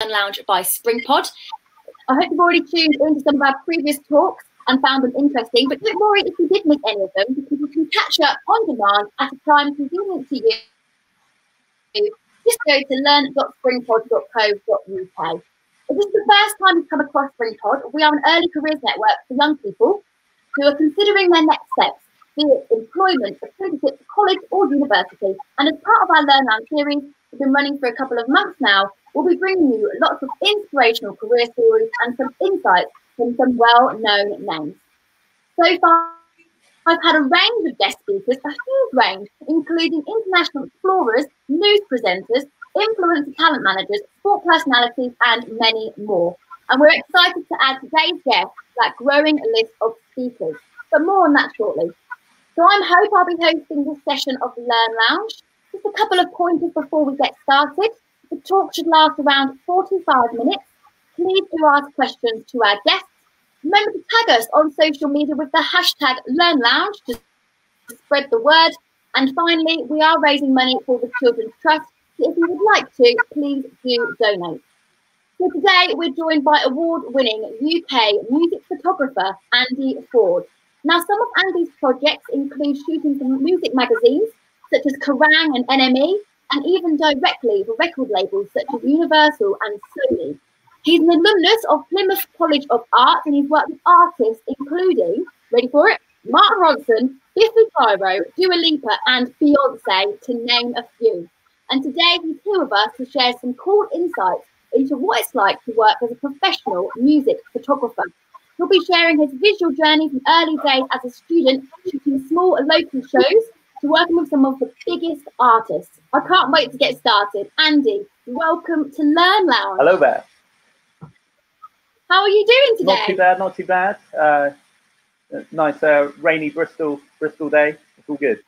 Learn Lounge by Springpod. I hope you've already tuned into some of our previous talks and found them interesting, but don't worry if you did miss any of them, because you can catch up on demand at a time convenient to you. Just go to learn.springpod.co.uk. If this is the first time you've come across Springpod, we are an early careers network for young people who are considering their next steps, be it employment, apprenticeship, college or university. And as part of our Learn Lounge series, we've been running for a couple of months now, we'll be bringing you lots of inspirational career stories and some insights from some well-known names. So far, I've had a range of guest speakers, a huge range, including international explorers, news presenters, influencer talent managers, sport personalities, and many more. And we're excited to add today's guest to that growing list of speakers, but more on that shortly. So I hope I'll be hosting this session of the Learn Lounge. Just a couple of pointers before we get started. The talk should last around 45 minutes. Please do ask questions to our guests. Remember to tag us on social media with the hashtag Learn Lounge to spread the word. And finally, we are raising money for the Children's Trust. If you would like to, please do donate. So today we're joined by award-winning UK music photographer Andy Ford. Now, some of Andy's projects include shooting for music magazines such as Kerrang! And NME, and even directly for record labels such as Universal and Sony. He's an alumnus of Plymouth College of Art, and he's worked with artists including, ready for it, Mark Ronson, Biffy Clyro, Dua Lipa and Beyoncé, to name a few. And today he's here with us to share some cool insights into what it's like to work as a professional music photographer. He'll be sharing his visual journey from early days as a student, shooting small local shows, to working with some of the biggest artists. I can't wait to get started. Andy, welcome to Learn Lounge. Hello there. How are you doing today? Not too bad, not too bad. Nice rainy Bristol day. It's all good.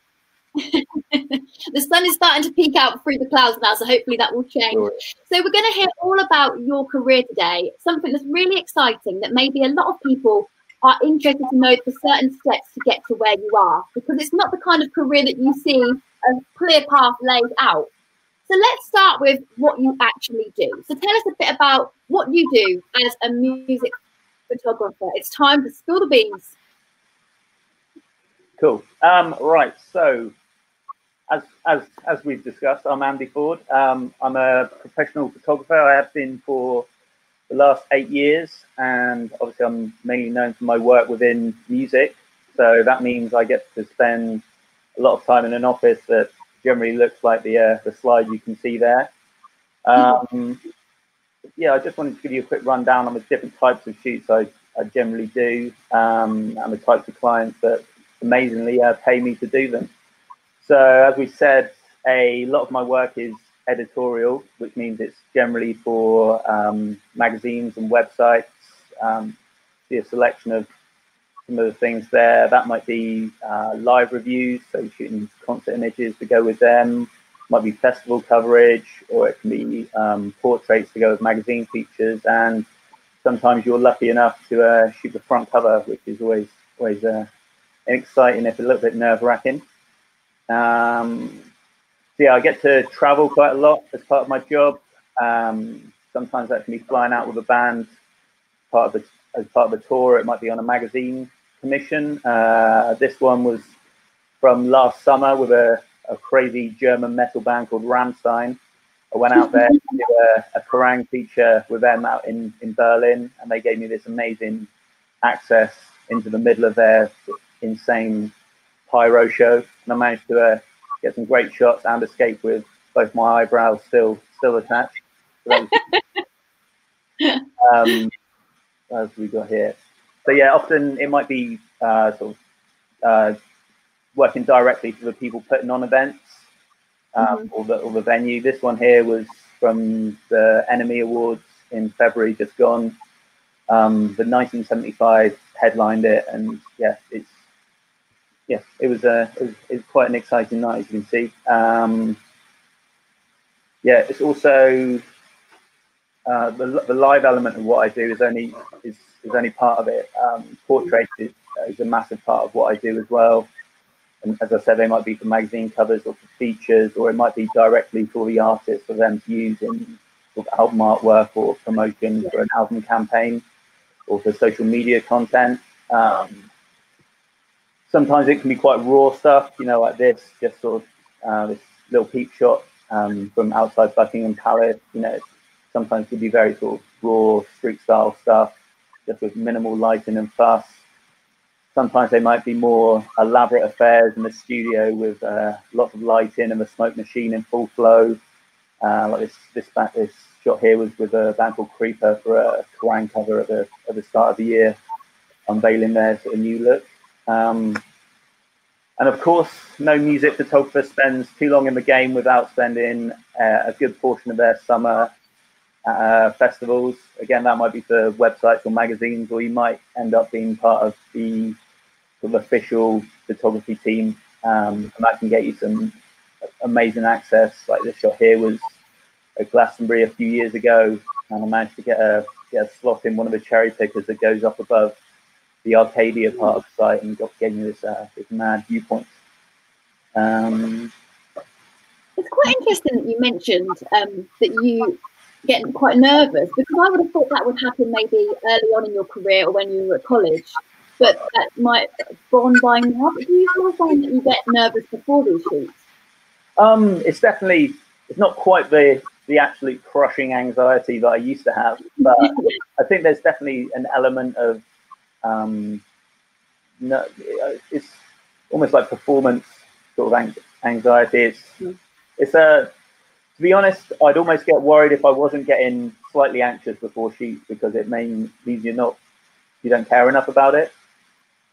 The sun is starting to peek out through the clouds now, so hopefully that will change. Sure. So we're going to hear all about your career today, something that's really exciting that maybe a lot of people are interested to know the certain steps to get to where you are, because it's not the kind of career that you see a clear path laid out. So let's start with what you actually do. So tell us a bit about what you do as a music photographer. It's time to spill the beans. Cool. Right. So as we've discussed, I'm Andy Ford. I'm a professional photographer. I have been for the last 8 years, and obviously I'm mainly known for my work within music. So that means I get to spend a lot of time in an office that generally looks like the slide you can see there. Yeah, I just wanted to give you a quick rundown on the different types of shoots I generally do, and the types of clients that amazingly pay me to do them. So as we said, a lot of my work is editorial, which means it's generally for magazines and websites. See a selection of some of the things there. That might be live reviews, so shooting concert images to go with them. Might be festival coverage, or it can be portraits to go with magazine features. And sometimes you're lucky enough to shoot the front cover, which is always exciting, if a little bit nerve-wracking. Yeah, I get to travel quite a lot as part of my job. Sometimes that can be flying out with a band, as part of a tour. It might be on a magazine commission. This one was from last summer with a crazy German metal band called Rammstein. I went out there to do a Kerrang! Feature with them out in Berlin, and they gave me this amazing access into the middle of their insane pyro show, and I managed to get some great shots and escape with both my eyebrows still attached. So as we got here. So yeah, often it might be working directly for the people putting on events, or the venue. This one here was from the NME Awards in February just gone. The 1975 headlined it, and yeah, it was quite an exciting night, as you can see. Yeah, it's also the live element of what I do is only part of it. Portrait is a massive part of what I do as well. And as I said, they might be for magazine covers or for features, or it might be directly for the artist for them to use in sort of album artwork or promotion for an album campaign or for social media content. Sometimes it can be quite raw stuff, you know, like this, just sort of this little peep shot from outside Buckingham Palace. You know, sometimes it can be very sort of raw street style stuff, just with minimal lighting and fuss. Sometimes they might be more elaborate affairs in the studio with lots of lighting and the smoke machine in full flow. Like this shot here was with a band called Creeper for a Kerrang! Cover at the start of the year, unveiling their sort of new look. And of course, no music photographer spends too long in the game without spending a good portion of their summer festivals. Again, that might be for websites or magazines, or you might end up being part of the sort of official photography team, and that can get you some amazing access. Like this shot here was at Glastonbury a few years ago, and I managed to get a slot in one of the cherry pickers that goes up above the Arcadia part of the site, and gave me this mad viewpoint. It's quite interesting that you mentioned that you get quite nervous, because I would have thought that would happen maybe early on in your career or when you were at college, but that might have gone by now. Do you still find that you get nervous before these shoots? It's definitely, it's not quite the absolute crushing anxiety that I used to have, but I think there's definitely an element of no, it's almost like performance sort of anxiety. To be honest, I'd almost get worried if I wasn't getting slightly anxious before shoots, because it means you don't care enough about it.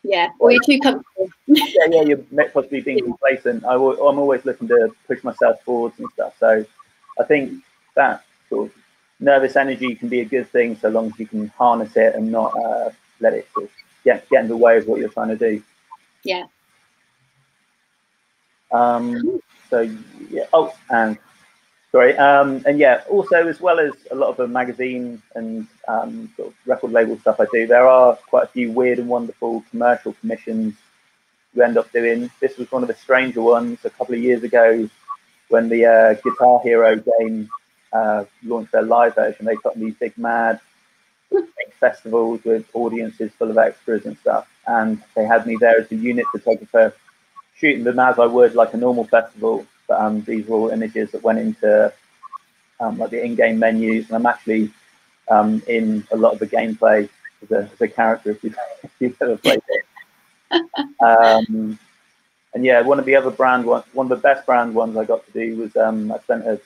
Yeah, or you're too comfortable. yeah, you're possibly being complacent. I'm always looking to push myself forwards and stuff. So I think that sort of nervous energy can be a good thing, so long as you can harness it and not let it sort of get in the way of what you're trying to do. Yeah. So yeah. Oh, and. Sorry, and yeah, also as well as a lot of the magazine and sort of record label stuff I do, there are quite a few weird and wonderful commercial commissions you end up doing. This was one of the stranger ones a couple of years ago when the Guitar Hero game launched their live version. They put on these big mad festivals with audiences full of extras and stuff, and they had me there as a unit photographer, shooting them as I would like a normal festival. But these were all images that went into like the in-game menus, and I'm actually in a lot of the gameplay as a character, if you've ever played it. And yeah, one of the best brand ones I got to do was I spent a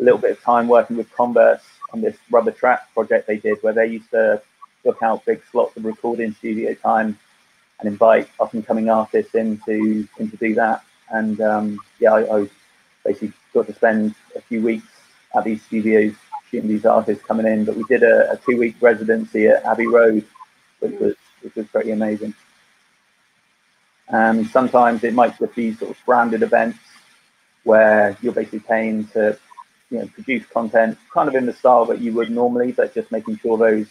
little bit of time working with Converse on this rubber track project they did, where they used to book out big slots of recording studio time and invite up-and-coming artists in to do that. And yeah, I basically got to spend a few weeks at these studios shooting these artists coming in. But we did a 2-week residency at Abbey Road, which was pretty amazing. And sometimes it might just be sort of branded events where you're basically paying to, you know, produce content kind of in the style that you would normally, but just making sure those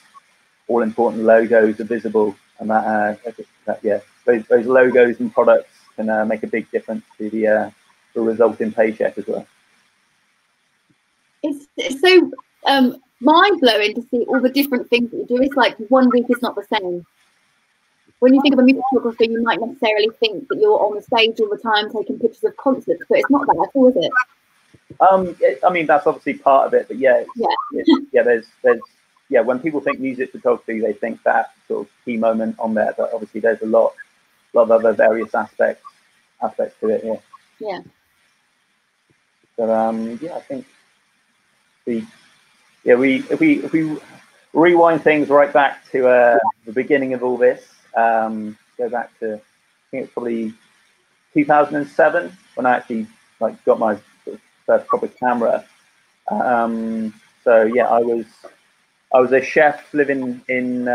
all important logos are visible, and that yeah, those logos and products can make a big difference to the resulting paycheck as well. It's so mind-blowing to see all the different things that you do. It's like one week is not the same. When you think of a music photographer, you might necessarily think that you're on the stage all the time taking pictures of concerts, but it's not that at all, is it? I mean, that's obviously part of it, but yeah. Yeah. There's when people think music photography, they think that sort of key moment on there, but obviously there's a lot of other various aspects to it, yeah. Yeah. So yeah, I think if we rewind things right back to the beginning of all this, go back to, I think it's probably 2007 when I actually like got my first proper camera. So yeah, I was a chef living in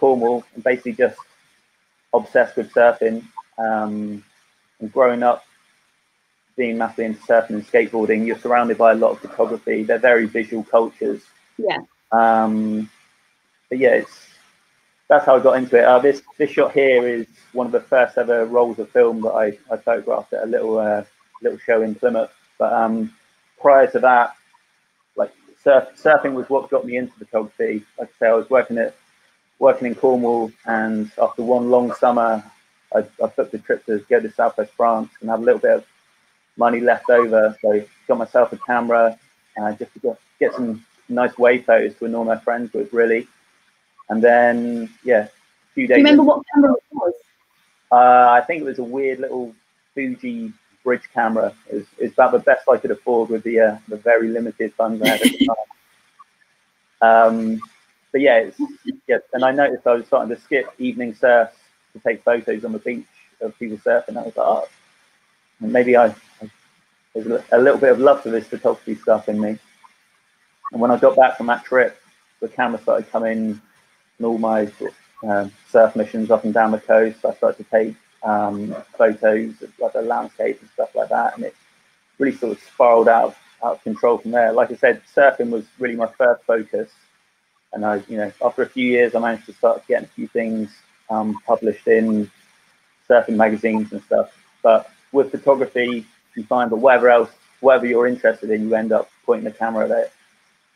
Cornwall, and basically just obsessed with surfing, and growing up being massively into surfing and skateboarding, you're surrounded by a lot of photography. They're very visual cultures. Yeah. But yeah, that's how I got into it. This shot here is one of the first ever rolls of film that I photographed at a little show in Plymouth. But prior to that, like surfing was what got me into photography. Like I say, I was working in Cornwall, and after one long summer, I booked a trip to go to Southwest France and have a little bit of money left over. So I got myself a camera just to get some nice wave photos to annoy my friends with, really. And then, yeah, a few days. Do you remember what camera it was? I think it was a weird little Fuji bridge camera. It's about the best I could afford with the very limited funds I had at the time. But yeah, and I noticed I was starting to skip evening surfs to take photos on the beach of people surfing. I was like, oh, maybe there's a little bit of love for this photography stuff in me. And when I got back from that trip, the camera started coming, and all my surf missions up and down the coast, I started to take photos of like the landscape and stuff like that, and it really sort of spiraled out of control from there. Like I said, surfing was really my first focus, and I, you know, after a few years, I managed to start getting a few things published in surfing magazines and stuff. But with photography, you find that whatever you're interested in, you end up pointing the camera at it.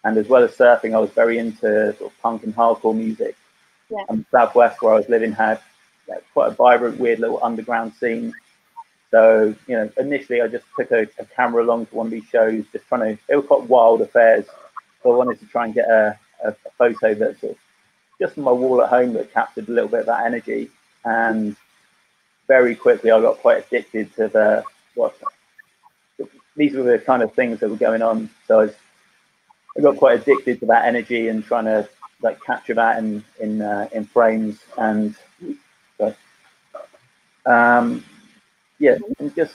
And as well as surfing, I was very into sort of punk and hardcore music. Yeah. And the Southwest, where I was living, had quite a vibrant, weird little underground scene. So, you know, initially I just took a camera along to one of these shows, just trying to, it was quite wild affairs. So I wanted to try and get a photo that sort of, just on my wall at home, that captured a little bit of that energy. And very quickly I got quite addicted to these were the kind of things that were going on. So I got quite addicted to that energy and trying to like capture that in frames, and and just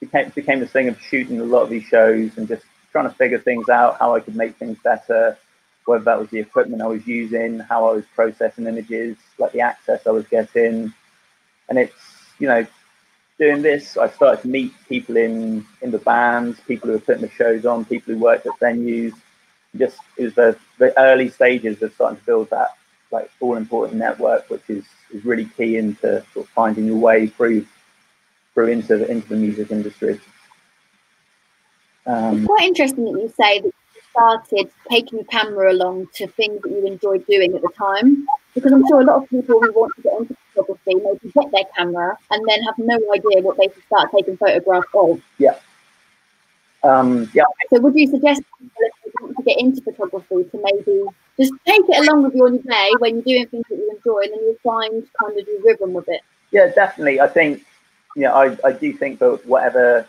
became this thing of shooting a lot of these shows and just trying to figure things out, how I could make things better, whether that was the equipment I was using, how I was processing images, like the access I was getting. And it's, you know, doing this, I started to meet people in the bands, people who were putting the shows on, people who worked at venues. Just, it was the early stages of starting to build that like all-important network, which is really key into sort of finding your way through into the music industry. It's quite interesting that you say that you started taking the camera along to things that you enjoyed doing at the time, because I'm sure a lot of people who want to get into photography maybe get their camera and then have no idea what they should start taking photographs of. Yeah. Yeah. So would you suggest to get into photography to maybe just take it along with you on your day when you're doing things that you enjoy, and then you'll find kind of your rhythm with it? Yeah, definitely. I think, you know, I do think that whatever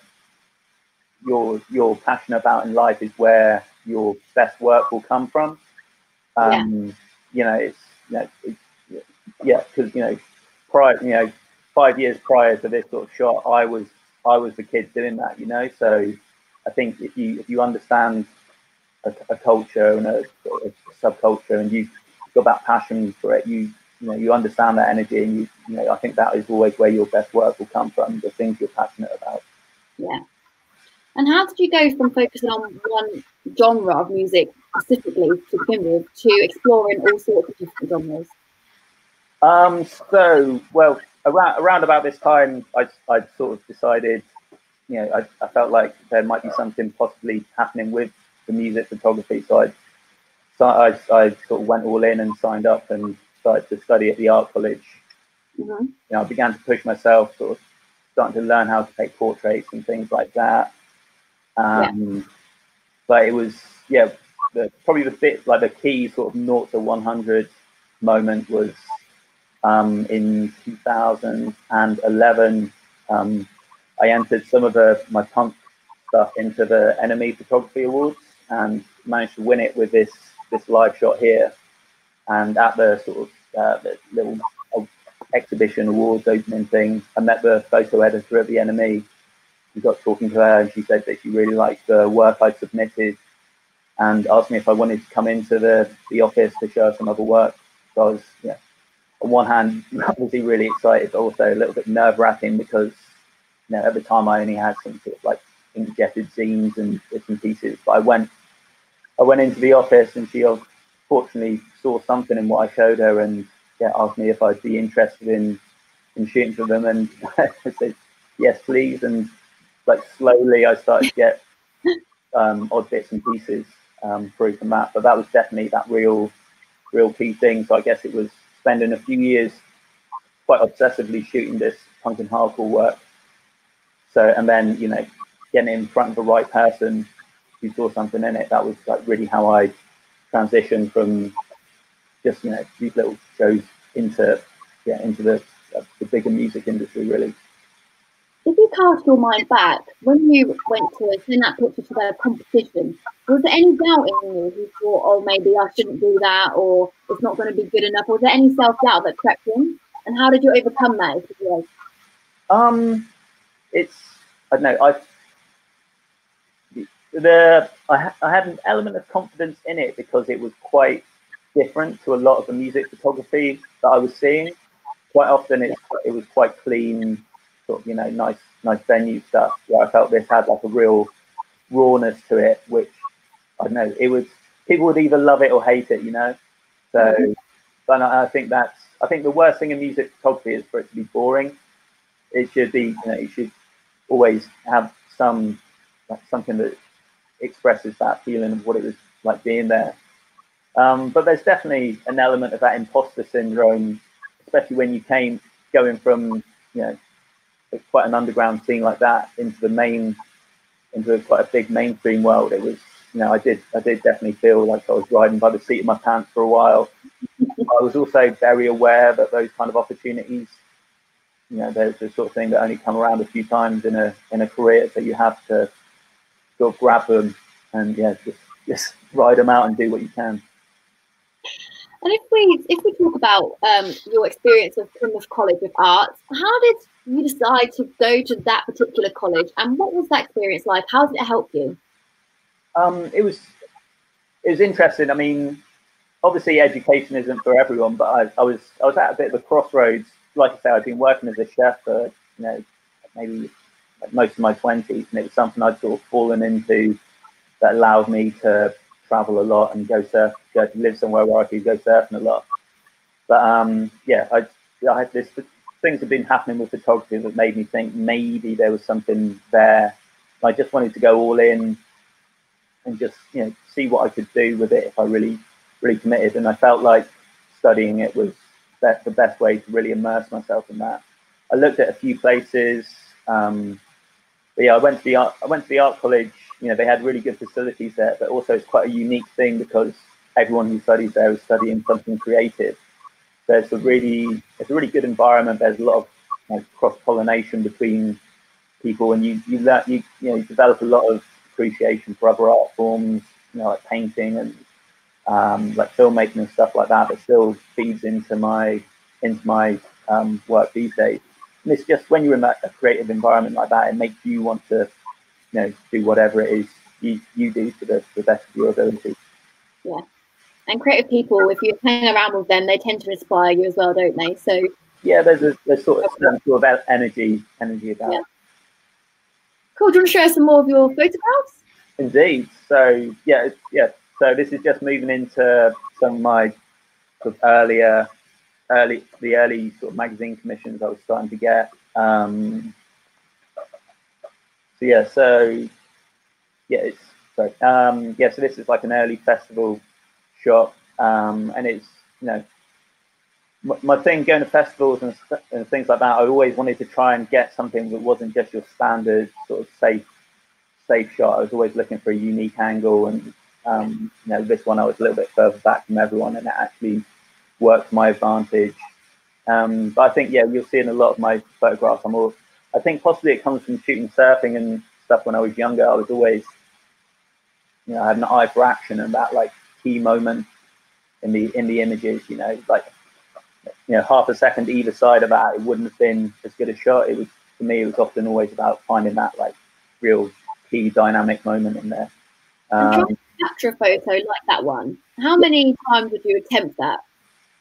you're passionate about in life is where your best work will come from. You know, it's, you know, it's, yeah, because, you know, prior, you know, 5 years prior to this sort of shot, I was the kid doing that, you know. So I think if you understand a culture and a subculture, and you've got that passion for it, you know, you understand that energy, and you know, I think that is always where your best work will come from, the things you're passionate about. Yeah. And how did you go from focusing on one genre of music specifically to begin with to exploring all sorts of different genres? So, well, around about this time, I sort of decided, you know, I felt like there might be something possibly happening with the music photography. So I sort of went all in and signed up and started to study at the art college. Mm-hmm. You know, I began to push myself, sort of starting to learn how to take portraits and things like that. But it was, yeah, the key sort of 0 to 100 moment was in 2011. I entered some of my punk stuff into the NME Photography Awards and managed to win it with this live shot here. And at the sort of the little exhibition awards opening thing, I met the photo editor at the NME. We got talking to her, and she said that she really liked the work I submitted and asked me if I wanted to come into the office to show her some other work. So I was, yeah, on one hand, obviously really excited, but also a little bit nerve-wracking, because, you know, at the time I only had some sort of like inkjetted zines and bits and pieces. But I went into the office, and she fortunately saw something in what I showed her, and yeah, asked me if I'd be interested in shooting for them, and I said yes, please. And like slowly I started to get odd bits and pieces through from that. But that was definitely that real key thing. So I guess it was spending a few years quite obsessively shooting this punk and hardcore work. So, and then, you know, getting in front of the right person who saw something in it, that was like really how I transitioned from just, you know, these little shows into the bigger music industry, really. If you cast your mind back, when you went to send that picture to their competition, was there any doubt in you? You thought, oh, maybe I shouldn't do that, or it's not going to be good enough? Was there any self-doubt that crept in? And how did you overcome that? I don't know. I had an element of confidence in it because it was quite different to a lot of the music photography that I was seeing. Quite often it was quite clean, sort of, you know, nice venue stuff. Yeah, I felt this had like a real rawness to it, which, I don't know, it was, people would either love it or hate it, you know. So, mm-hmm. But I think the worst thing in music photography is for it to be boring. It should be, you know, it should always have some, like, something that expresses that feeling of what it was like being there. But there's definitely an element of that imposter syndrome, especially when you going from, you know, quite an underground scene like that into quite a big mainstream world. It was, you know, I did definitely feel like I was riding by the seat of my pants for a while. I was also very aware that those kind of opportunities, you know, there's the sort of thing that only come around a few times in a career, so you have to sort of grab them and, yeah, just ride them out and do what you can. And if we talk about your experience of Plymouth College of Art, how did you decide to go to that particular college, and what was that experience like? How did it help you? It was interesting. I mean, obviously education isn't for everyone, but I was at a bit of a crossroads. Like I say, I'd been working as a chef for, you know, maybe like most of my 20s, and it was something I'd sort of fallen into that allowed me to travel a lot and live somewhere where I could go surfing a lot. But I had this, things had been happening with photography that made me think maybe there was something there. I just wanted to go all in and just, you know, see what I could do with it if I really, really committed. And I felt like studying it was the best way to really immerse myself in that. I looked at a few places, but yeah, I went to the art college. You know, they had really good facilities there, but also it's quite a unique thing because everyone who studies there is studying something creative. So it's a really good environment. There's a lot of, you know, cross-pollination between people, and you develop a lot of appreciation for other art forms, you know, like painting and like filmmaking and stuff like that. That still feeds into my work these days. And it's just when you're in a creative environment like that, it makes you want to, you know, do whatever it is you do to the best of your ability. Yeah. And creative people, if you hang around with them, they tend to inspire you as well, don't they? So yeah, there's sort of some sort of energy about. Yeah. Cool. Do you want to share some more of your photographs? Indeed. So yeah. So this is just moving into some of my sort of early sort of magazine commissions I was starting to get. So this is like an early festival shot, and it's, you know, my thing going to festivals and things like that. I always wanted to try and get something that wasn't just your standard sort of safe shot. I was always looking for a unique angle, and you know, this one I was a little bit further back from everyone, and it actually worked to my advantage. But I think, yeah, you'll see in a lot of my photographs, I think possibly it comes from shooting surfing and stuff when I was younger. I was always, you know, I had an eye for action and that like key moment in the images, you know, like, you know, half a second either side of that, it wouldn't have been as good a shot. It was, for me, it was often always about finding that like real key dynamic moment in there. Trying to capture a photo like that one, how many times would you attempt that?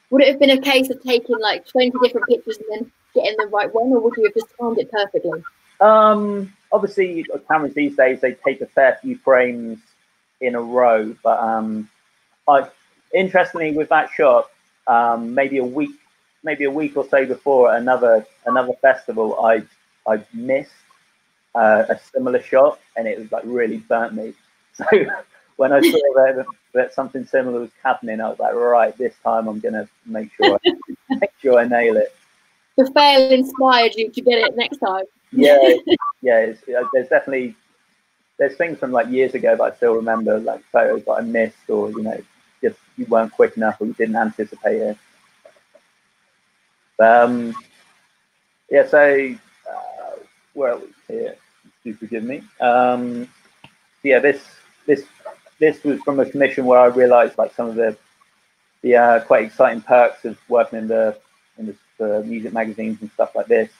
Would it have been a case of taking like 20 different pictures and then getting the right one, or would you have just timed it perfectly? Obviously, cameras these days, they take a fair few frames in a row, but interestingly, with that shot, maybe a week or so before at another festival, I missed a similar shot, and it was like really burnt me. So when I saw that something similar was happening, I was like, right, this time I'm gonna make sure I nail it. The fail inspired you to get it next time. Yeah. There's definitely things from like years ago that I still remember, like photos that I missed, or just you weren't quick enough, or you didn't anticipate it. Yeah, so where are we here? Do forgive me. Yeah, this was from a commission where I realised like some of the quite exciting perks of working in the music magazines and stuff like this.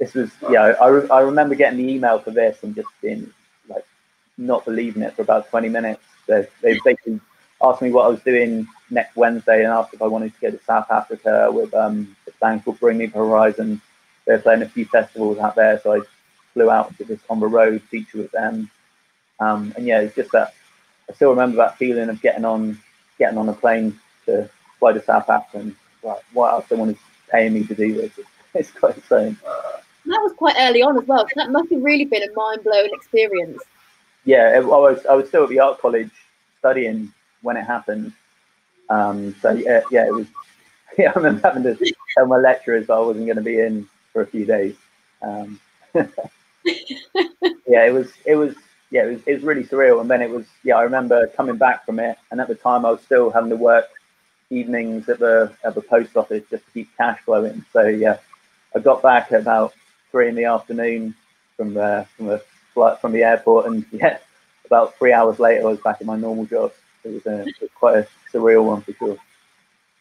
I remember getting the email for this and just being like not believing it for about 20 minutes. They basically asked me what I was doing next Wednesday and asked if I wanted to go to South Africa with a band called Bring Me the Horizon. They're playing a few festivals out there, so I flew out to this on the road feature with them. And yeah, it's just that I still remember that feeling of getting on a plane to fly to South Africa and like, what else someone paying me to do this. It's quite insane. That was quite early on as well. So that must have really been a mind-blowing experience. Yeah, I was still at the art college studying when it happened. It was. Yeah, I remember having to tell my lecturers that I wasn't going to be in for a few days. It was really surreal. And then it was, I remember coming back from it, and at the time I was still having to work evenings at the post office just to keep cash flowing. So yeah, I got back at about 3 in the afternoon from a flight from the airport, and yeah, about 3 hours later I was back at my normal job. It was quite a surreal one for sure.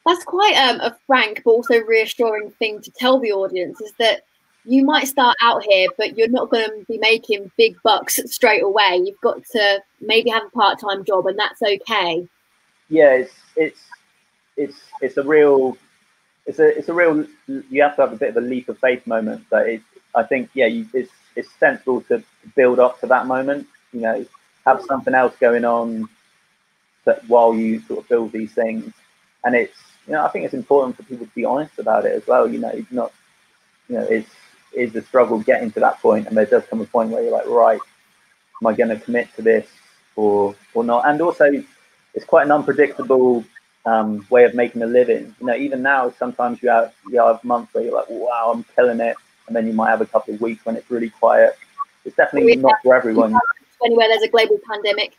That's quite a frank but also reassuring thing to tell the audience, is that you might start out here, but you're not going to be making big bucks straight away. You've got to maybe have a part-time job, and that's okay. Yeah, it's a real. You have to have a bit of a leap of faith moment, but it's sensible to build up to that moment. Have something else going on, that while you sort of build these things, and it's I think it's important for people to be honest about it as well. It's not. It's a struggle getting to that point, and there does come a point where you're like, right, am I going to commit to this or not? And also, it's quite an unpredictable way of making a living. Even now, sometimes you have months where you're like, wow, I'm killing it, and then you might have a couple of weeks when it's really quiet. It's definitely not for everyone. Anywhere there's a global pandemic.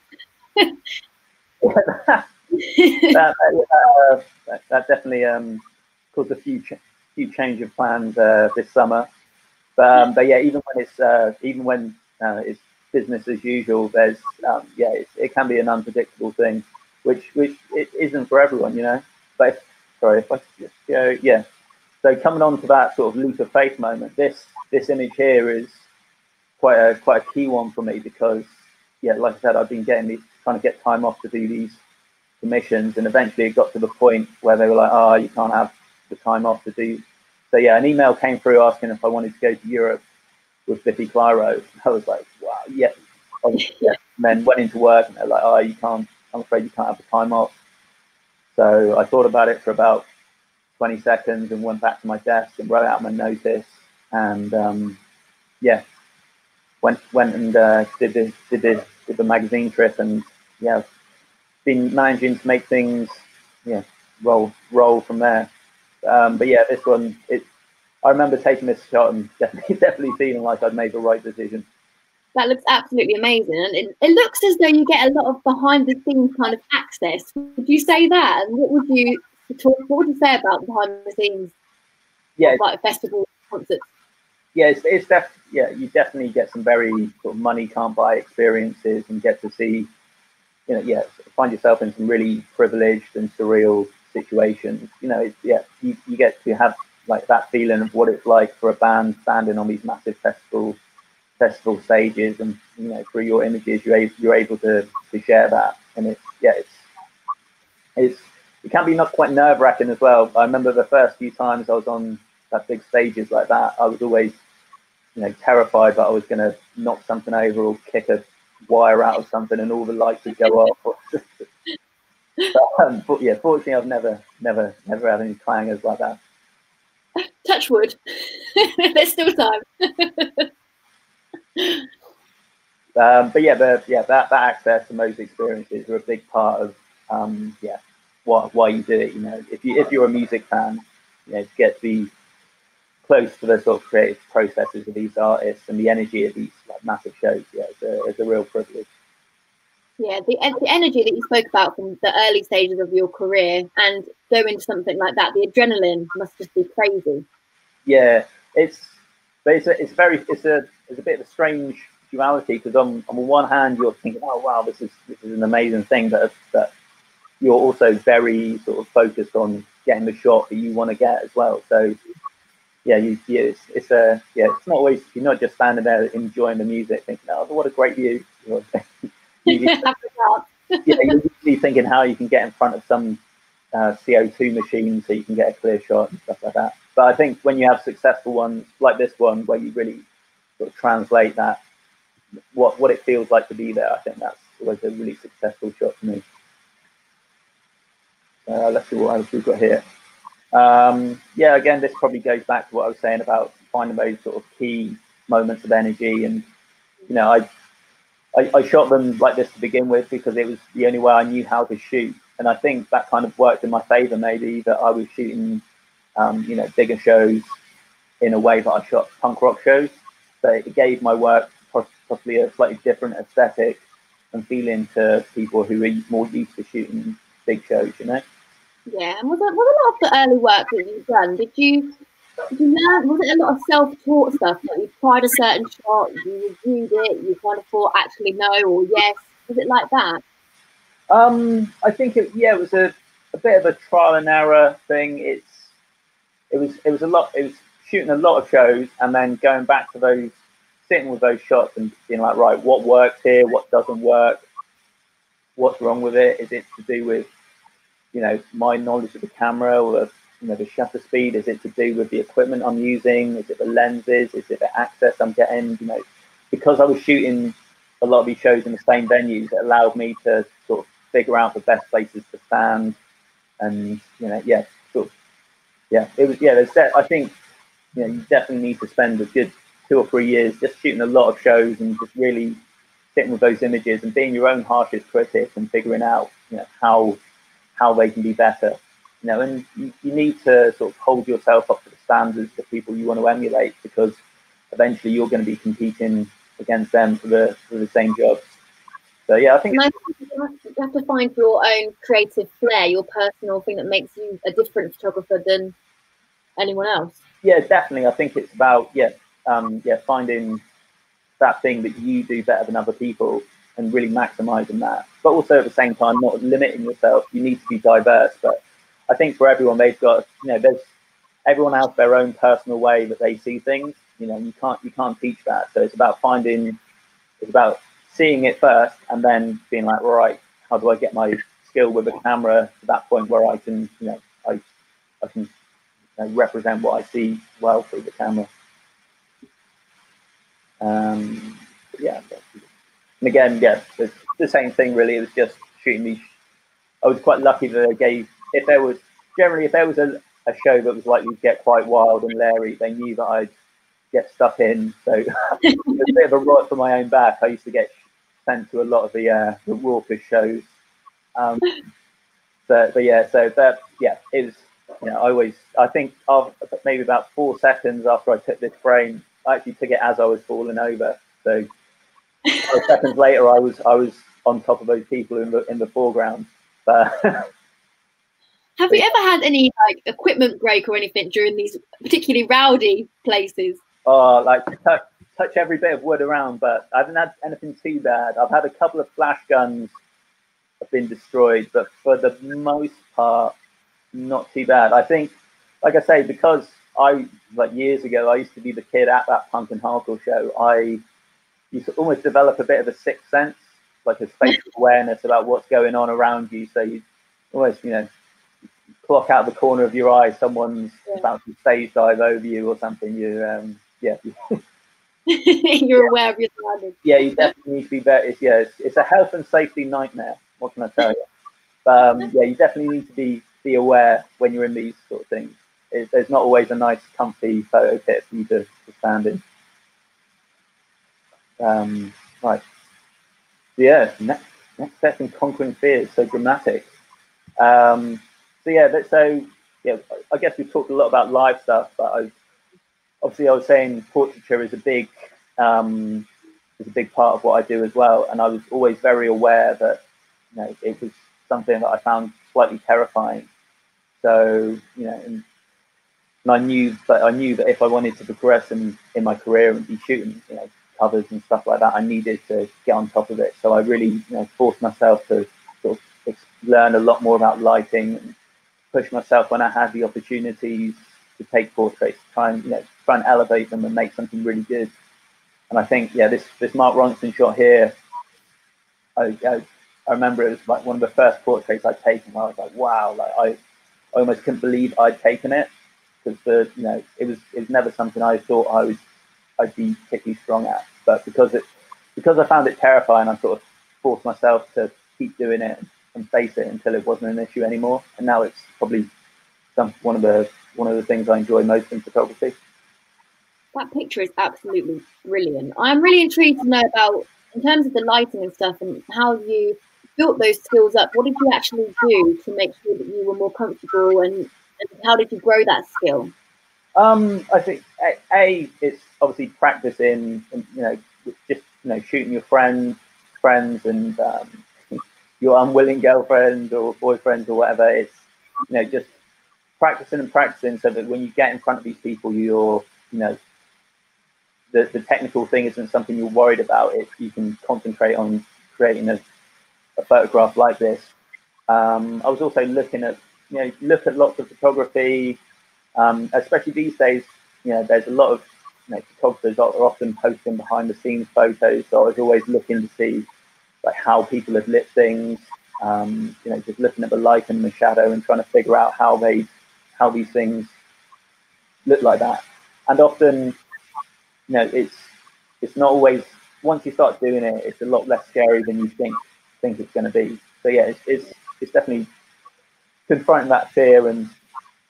that definitely caused a few change of plans this summer, but yeah, even when it's business as usual, there's it can be an unpredictable thing, which it isn't for everyone, But sorry, if I could just go, yeah. So coming on to that sort of leap of faith moment, this image here is quite a key one for me, because like I said, I've been trying to get time off to do these commissions, and eventually it got to the point where they were like, oh, you can't have the time off to do. So yeah, an email came through asking if I wanted to go to Europe with Biffy Clyro. I was like, wow, yeah. Yeah. And then went into work and they're like, oh, you can't, I'm afraid you can't have the time off. So I thought about it for about 20 seconds and went back to my desk and wrote out my notice, and went and did the magazine trip, and yeah, been managing to make things roll from there. But yeah, this one, I remember taking this shot and definitely feeling like I'd made the right decision. That looks absolutely amazing. And it looks as though you get a lot of behind the scenes kind of access. Would you say that? And what would you say about behind the scenes? Yeah. Like festivals, concerts. Yeah, you definitely get some very sort of money can't buy experiences, and get to see, find yourself in some really privileged and surreal situations. You get to have like that feeling of what it's like for a band standing on these massive festival stages, and through your images you're able to share that, and it can be not quite nerve-wracking as well. I remember the first few times I was on that big stages like that, I was always terrified that I was going to knock something over or kick a wire out of something and all the lights would go off. But yeah, fortunately, I've never had any clangers like that. Touch wood. There's still time. But yeah, that access and those experiences are a big part of why you do it. You know, if you're a music fan, you know, to get to be close to the sort of creative processes of these artists and the energy of these like massive shows, yeah, it's a real privilege. Yeah, the energy that you spoke about from the early stages of your career and going to something like that, the adrenaline must just be crazy. Yeah, it's a bit of a strange duality, because on the one hand you're thinking, oh wow, this is an amazing thing, but you're also very sort of focused on getting the shot that you want to get as well. So yeah, it's not always, you're not just standing there enjoying the music thinking, oh, what a great view. You're usually thinking how you can get in front of some CO2 machine so you can get a clear shot and stuff like that. But I think when you have successful ones like this one, where you really sort of translate that, what it feels like to be there, I think that's always a really successful shot for me. Let's see what else we've got here. Yeah, again, this probably goes back to what I was saying about finding those sort of key moments of energy. And, you know, I shot them like this to begin with because it was the only way I knew how to shoot. And I think that kind of worked in my favor, maybe, that I was shooting, you know, bigger shows in a way that I shot punk rock shows. So it gave my work possibly a slightly different aesthetic and feeling to people who are more used to shooting big shows, you know? Yeah, and was a lot of the early work that you've done, did you learn, was it a lot of self-taught stuff? Like you tried a certain shot, you reviewed it, you kind of thought actually no or yes, was it like that? I think it was a bit of a trial and error thing. It was shooting a lot of shows and then going back to those, sitting with those shots and being like, right, what works here, what doesn't work, what's wrong with it? Is it to do with, you know, my knowledge of the camera or the, you know, the shutter speed? Is it to do with the equipment I'm using? Is it the lenses? Is it the access I'm getting? You know, because I was shooting a lot of these shows in the same venues, it allowed me to sort of figure out the best places to stand, and you know, I think, you know, you definitely need to spend a good 2 or 3 years just shooting a lot of shows and just really sitting with those images and being your own harshest critic and figuring out, you know, how they can be better, you know. And you need to sort of hold yourself up to the standards of people you want to emulate, because eventually you're going to be competing against them for the same jobs. So yeah, I think you have to find your own creative flair, your personal thing that makes you a different photographer than anyone else. Yeah, definitely. I think it's about finding that thing that you do better than other people and really maximizing that, but also at the same time not limiting yourself. You need to be diverse, but I think for everyone, they've got, you know, there's, everyone has their own personal way that they see things, you know. You can't teach that. So it's about seeing it first and then being like, all right, how do I get my skill with a camera to that point where I can, you know, I can represent what I see well through the camera. And again, yes, it's the same thing really. It was just shooting these. I was quite lucky that they gave, if there was a show that was likely to get quite wild and leery, they knew that I'd get stuck in. So it was a bit of a rod for my own back. I used to get sent to a lot of the raucous shows. It was, you know, maybe about 4 seconds after I took this frame, I actually took it as I was falling over. So 5 seconds later, I was on top of those people in the foreground. But have you ever had any like equipment break or anything during these particularly rowdy places? Oh, like touch every bit of wood around, but I haven't had anything too bad. I've had a couple of flash guns have been destroyed, but for the most part, not too bad. I think, like I say, because years ago, I used to be the kid at that punk and hardcore show. You almost develop a bit of a sixth sense, like a spatial awareness about what's going on around you. So you almost, you know, clock out the corner of your eye, someone's about to stage dive over you or something. You're aware of your surroundings. Yeah, you definitely need to be better. It's a health and safety nightmare. What can I tell you? But, you definitely need to be aware when you're in these sort of things. There's not always a nice, comfy photo pit for you to stand in. Right, the earth. Next step in conquering fear is so dramatic. I guess we talked a lot about live stuff, but I was saying portraiture is a big part of what I do as well. And I was always very aware that, you know, it was something that I found slightly terrifying. So, you know, and I knew that if I wanted to progress in my career and be shooting, you know, covers and stuff like that, I needed to get on top of it. So I really, you know, forced myself to sort of learn a lot more about lighting and push myself when I had the opportunities to take portraits, try and elevate them and make something really good. And I think, yeah, this Mark Ronson shot here, I remember it was like one of the first portraits I'd taken. I was like, wow, like I almost couldn't believe I'd taken it, because it was never something I thought I'd be particularly strong at. But because I found it terrifying, I sort of forced myself to keep doing it and face it until it wasn't an issue anymore. And now it's probably one of the things I enjoy most in photography. That picture is absolutely brilliant. I'm really intrigued to know about, in terms of the lighting and stuff, and how you built those skills up. What did you actually do to make sure that you were more comfortable, and how did you grow that skill? I think it's obviously practicing, shooting your friends and your unwilling girlfriend or boyfriend or whatever. It's, just practicing so that when you get in front of these people, you're, the technical thing isn't something you're worried about. If you can concentrate on creating a photograph like this. I was also look at lots of photography, especially these days. There's a lot of photographers are often posting behind the scenes photos, so I was always looking to see like how people had lit things, just looking at the light and the shadow and trying to figure out how these things look like that. And often, it's not always, once you start doing it, it's a lot less scary than you think it's going to be. So yeah, it's definitely confronting that fear and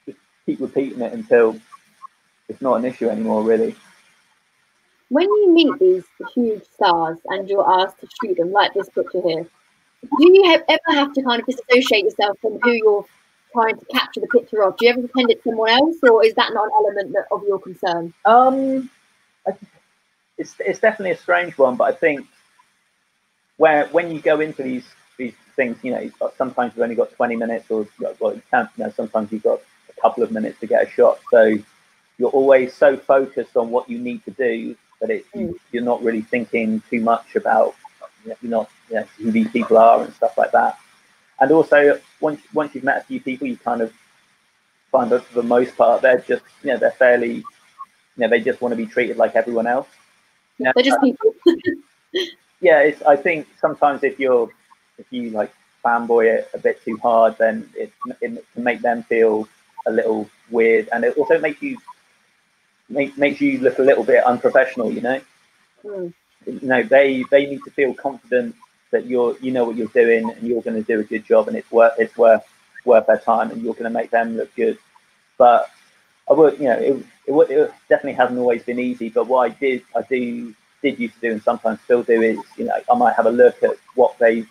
just keep repeating it until it's not an issue anymore, really. When you meet these huge stars and you're asked to shoot them, like this picture here, do you ever have to kind of disassociate yourself from who you're trying to capture the picture of? Do you ever pretend it's someone else, or is that not an element of your concern? It's definitely a strange one, but I think when you go into these things, sometimes you've only got 20 minutes, or sometimes you've got a couple of minutes to get a shot. So you're always so focused on what you need to do that you're not really thinking too much about who these people are and stuff like that. And also, once you've met a few people, you kind of find that for the most part, they're just, they're fairly, they just want to be treated like everyone else. They're just people. Yeah, I think sometimes if you like fanboy it a bit too hard, then it can make them feel a little weird, and it also makes you look a little bit unprofessional. They need to feel confident that you know what you're doing, and you're going to do a good job, and it's worth their time, and you're going to make them look good. But it definitely hasn't always been easy. But what I did used to do, and sometimes still do, is I might have a look at what they,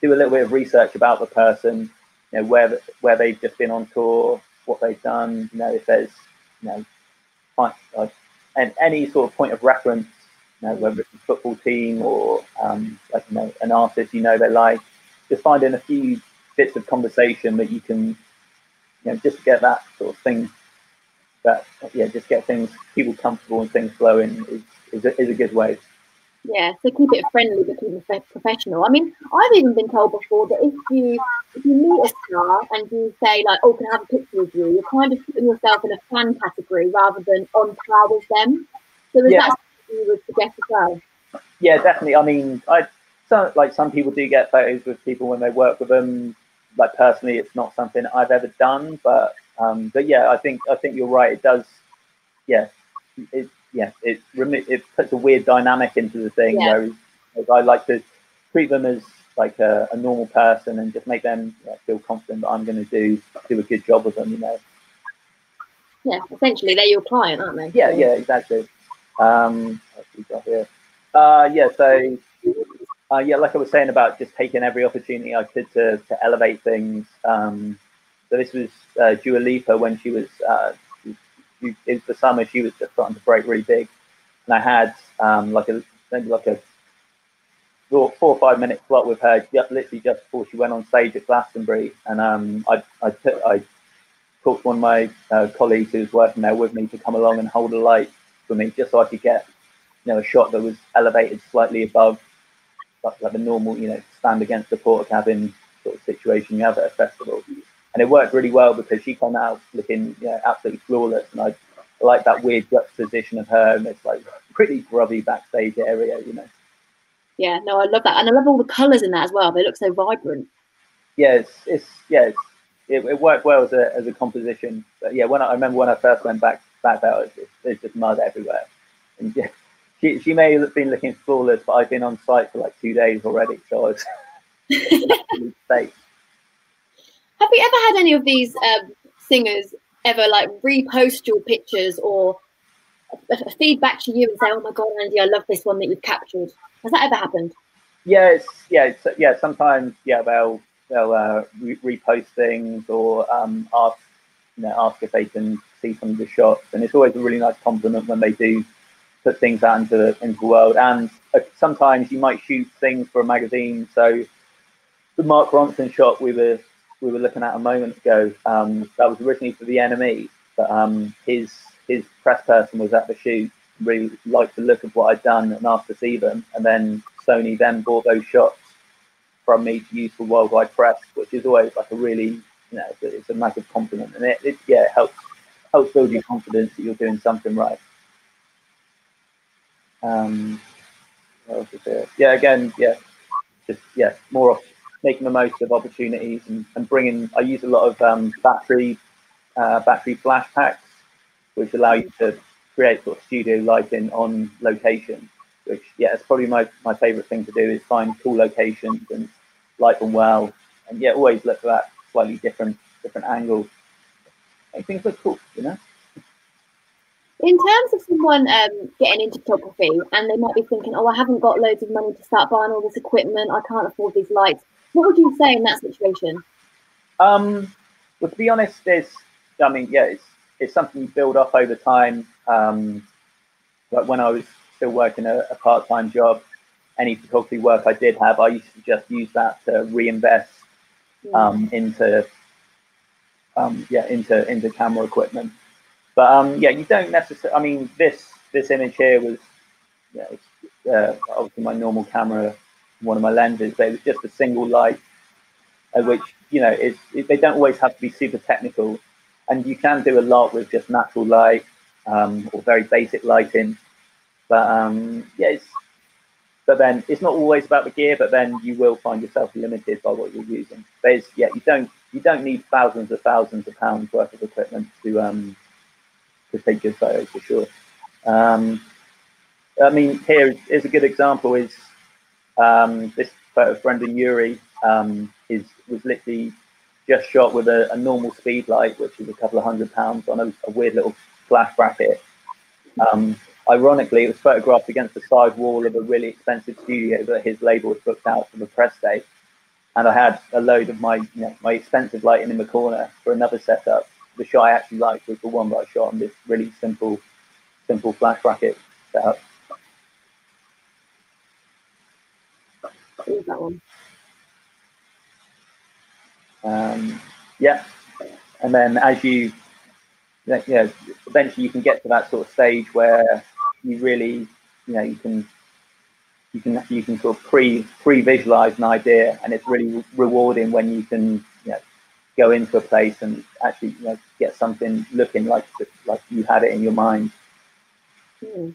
do a little bit of research about the person, where they've just been on tour, what they've done, if there's and any sort of point of reference. Whether it's a football team or an artist, they like, just finding a few bits of conversation that you can, just get that sort of thing. That just get people comfortable and things flowing is a good way. Yeah, so keep it friendly, but keep it professional. I mean, I've even been told before that if you meet a star and you say like, "Oh, can I have a picture with you?" you're kind of putting yourself in a fan category rather than on par with them. So is that you would suggest as well? Yeah, definitely. I mean, some people do get photos with people when they work with them. Like personally, it's not something I've ever done, but yeah, I think you're right. It does. It puts a weird dynamic into the thing. Yeah. Whereas I like to treat them as like a normal person and just make them feel confident that I'm going to do a good job with them. Yeah, essentially they're your client, aren't they? Yeah, exactly. What have we got here? So Yeah, like I was saying about just taking every opportunity I could to elevate things. So this was Dua Lipa when she was, it was the summer, she was just starting to break really big. And I had maybe like a 4 or 5 minute slot with her literally just before she went on stage at Glastonbury. And I talked to one of my colleagues who was working there with me to come along and hold a light for me just so I could get, you know, a shot that was elevated slightly above like the normal, you know, stand against the porta cabin sort of situation you have at a festival. And it worked really well because she came out looking, you know, absolutely flawless. And I like that weird juxtaposition of her and it's like pretty grubby backstage area, you know. Yeah, no, I love that. And I love all the colours in that as well. They look so vibrant. Yeah, it worked well as a composition. But yeah, when I remember when I first went back there, there's just mud everywhere. And yeah, she may have been looking flawless, but I've been on site for like 2 days already. So I was safe. Have you ever had any of these singers ever like repost your pictures or feedback to you and say, "Oh my God, Andy, I love this one that you've captured"? Has that ever happened? Yeah. Sometimes, yeah, they'll repost things or ask if they can see some of the shots, and it's always a really nice compliment when they do put things out into the world. And sometimes you might shoot things for a magazine. So the Mark Ronson shot we were looking at a moment ago, that was originally for the NME, but his press person was at the shoot, really liked the look of what I'd done and asked to see them. And then Sony then bought those shots from me to use for worldwide press, which is always like a really, you know, it's a massive compliment. And it helps build your confidence that you're doing something right. What else is there? Yeah, again, yeah, just, yeah, more of making the most of opportunities and bringing, I use a lot of battery flash packs, which allow you to create sort of studio lighting on location, which, yeah, it's probably my favorite thing to do is find cool locations and light them well. And yeah, always look for that slightly different angle. Make things look cool, you know? In terms of someone getting into photography and they might be thinking, oh, I haven't got loads of money to start buying all this equipment, I can't afford these lights. What would you say in that situation? Well, to be honest, it's something you build up over time. Like when I was still working a part-time job, any photography work I did have, I used to just use that to reinvest into camera equipment. But yeah, you don't necessarily. I mean, this image here was, yeah, obviously my normal camera, one of my lenses. But it was just a single light, which, you know, they don't always have to be super technical, and you can do a lot with just natural light or very basic lighting. But yeah, but then it's not always about the gear. But then you will find yourself limited by what you're using. But it's, yeah, you don't need thousands of pounds worth of equipment to take good photos, for sure. I mean, here is a good example is this photo of Brendan Urie was literally just shot with a normal speed light, which is a couple of £100 on a weird little flash bracket. Ironically, it was photographed against the side wall of a really expensive studio that his label had booked out for the press day. And I had a load of my expensive lighting in the corner for another setup. The shot I actually liked was the one that I shot on this really simple flash bracket setup. What was that one? Yeah, and then as you know, eventually you can get to that sort of stage where you really, you know, you can sort of pre-visualize an idea, and it's really rewarding when you can, you know, go into a place and actually, you know, get something looking like you had it in your mind. Hmm.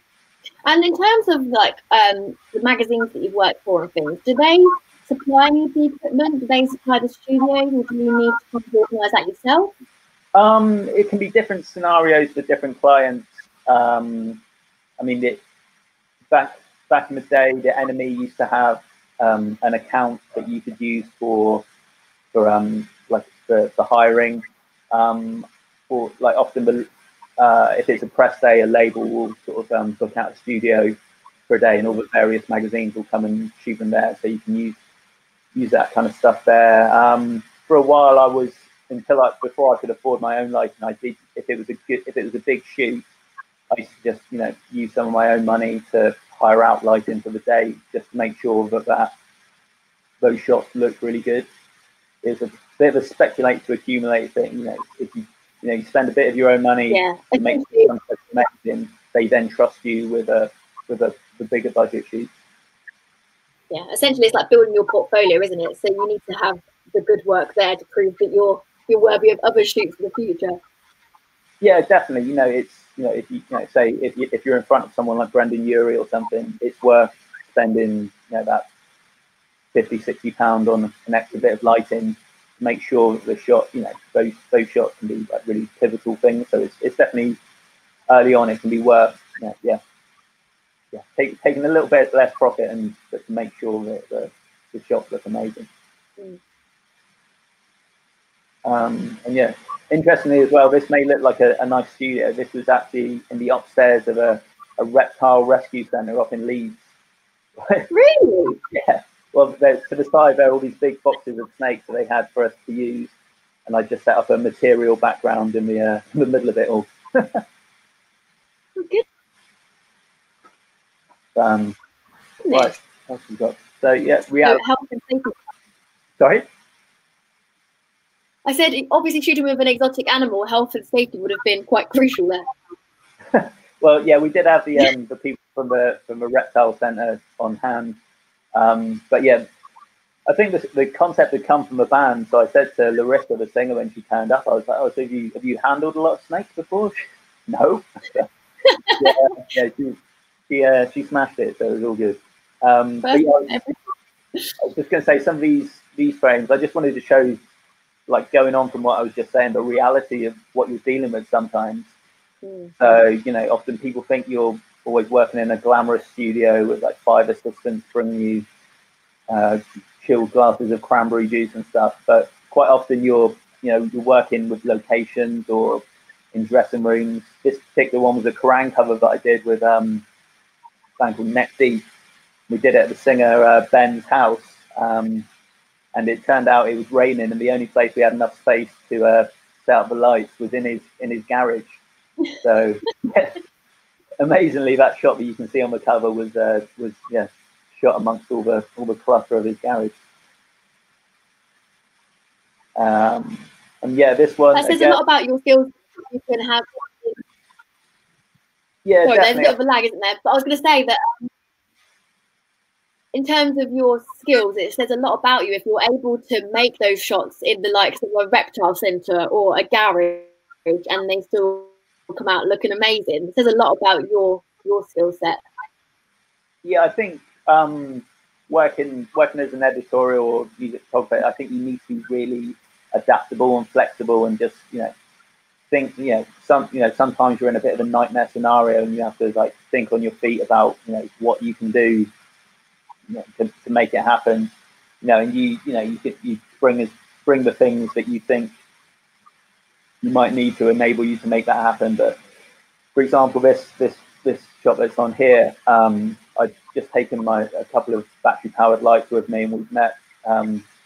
And in terms of like the magazines that you've worked for and things, do they supply you the equipment? Do they supply the studio, or do you need to organise that yourself? It can be different scenarios for different clients. I mean, back in the day, the NME used to have an account that you could use for hiring, or like often if it's a press day, a label will sort of book out a studio per day, and all the various magazines will come and shoot them there, so you can use that kind of stuff there. For a while, I was, before I could afford my own lighting, I did, if it was a big shoot, I used to just, you know, use some of my own money to hire out lighting for the day, just to make sure that, those shots looked really good. It's a bit of a speculate to accumulate thing, you know. If you, you spend a bit of your own money to make something amazing, they then trust you with the bigger budget sheet. Yeah, essentially it's like building your portfolio, isn't it? So you need to have the good work there to prove that you're worthy of other shoots in the future. Yeah, definitely. You know, it's, you know, if you, say if you're in front of someone like Brendan Urie or something, it's worth spending, you know, that £50-60 on an extra bit of lighting. Make sure that the shot, you know, those shots can be like really pivotal things. So it's definitely early on. It can be worth, taking a little bit less profit and just to make sure that the shots look amazing. Mm. And yeah, interestingly as well, this may look like a nice studio. This was actually in the upstairs of a reptile rescue centre up in Leeds. Really? Yeah. Well, to the side there are all these big boxes of snakes that they had for us to use, and I just set up a material background in the middle of it all. Okay. Right. What else we got? So yeah, reality. Sorry. I said obviously shooting with an exotic animal, health and safety would have been quite crucial there. Well, yeah, we did have the people from the reptile centre on hand. But yeah, I think the concept had come from a band. So I said to Larissa, the singer, when she turned up, I was like, "Oh, so have you handled a lot of snakes before?" No. Yeah, she smashed it, so it was all good. But yeah, I was just going to say, some of these frames, I just wanted to show, like, going on from what I was just saying, the reality of what you're dealing with sometimes. Mm. So, you know, often people think you're always working in a glamorous studio with like 5 assistants bringing you chilled glasses of cranberry juice and stuff, but quite often you're working with locations or in dressing rooms. This particular one was a Kerrang! Cover that I did with a band called Neck Deep. We did it at the singer Ben's house, and it turned out it was raining, and the only place we had enough space to set up the lights was in his garage. So yeah. Amazingly, that shot that you can see on the cover was shot amongst all the clutter of his garage. And yeah, this one. That says a lot about your skills. You can have. Yeah, sorry, there's a bit of a lag, isn't there? But I was going to say that in terms of your skills, it says a lot about you if you're able to make those shots in the likes of a reptile centre or a garage, and they still come out looking amazing. It says a lot about your skill set. Yeah, I think working as an editorial or music photographer, I think you need to be really adaptable and flexible, and just, you know, think, you know, sometimes you're in a bit of a nightmare scenario, and you have to like think on your feet about, you know, what you can do, you know, to make it happen, you know. And you bring the things that you think you might need to enable you to make that happen. But for example, this shot that's on here, I've just taken a couple of battery powered lights with me, and we've met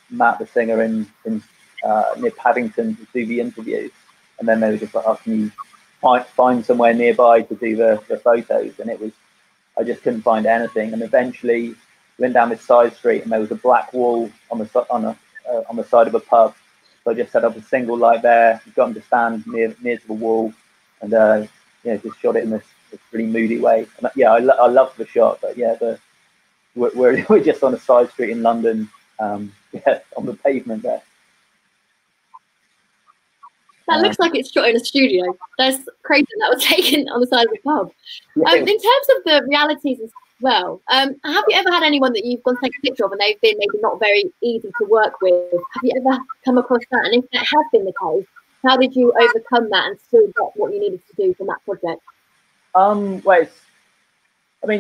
Matt, the singer, in near Paddington to do the interview, and then they were just like, "Oh, can you find somewhere nearby to do the photos?" And I just couldn't find anything, and eventually went down this side street, and there was a black wall on the side of a pub. So I just set up a single light there, got him to stand near to the wall, and just shot it in this really moody way. And yeah, I love the shot, but yeah, we're just on a side street in London, on the pavement there. That looks like it's shot in a studio. That's crazy. That was taken on the side of the pub. Yeah. In terms of the realities as well, have you ever had anyone that you've gone to take a picture of and they've been maybe not very easy to work with? Have you ever come across that? And if that has been the case, how did you overcome that and still get what you needed to do from that project?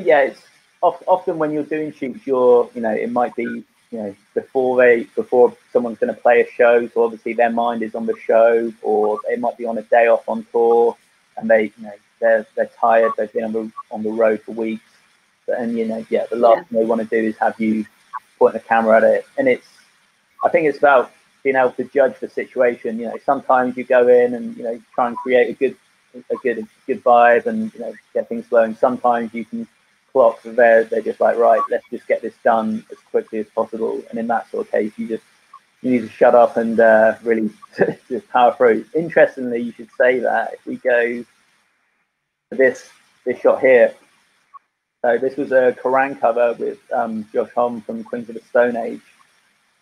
It's often when you're doing shoots, it might be, you know, before someone's going to play a show, so obviously their mind is on the show, or they might be on a day off on tour, and they're tired, they've been on the road for weeks, But, and you know, the last thing they want to do is have you point a camera at it. And it's, I think it's about being able to judge the situation. You know, sometimes you go in and, you know, try and create a good vibe and, you know, get things flowing. Sometimes you can clock there, they're just like, right, let's just get this done as quickly as possible. And in that sort of case, you need to shut up and really just power through. Interestingly, you should say that if we go for this shot here. So this was a Kerrang! Cover with Josh Homme from Queens of the Stone Age.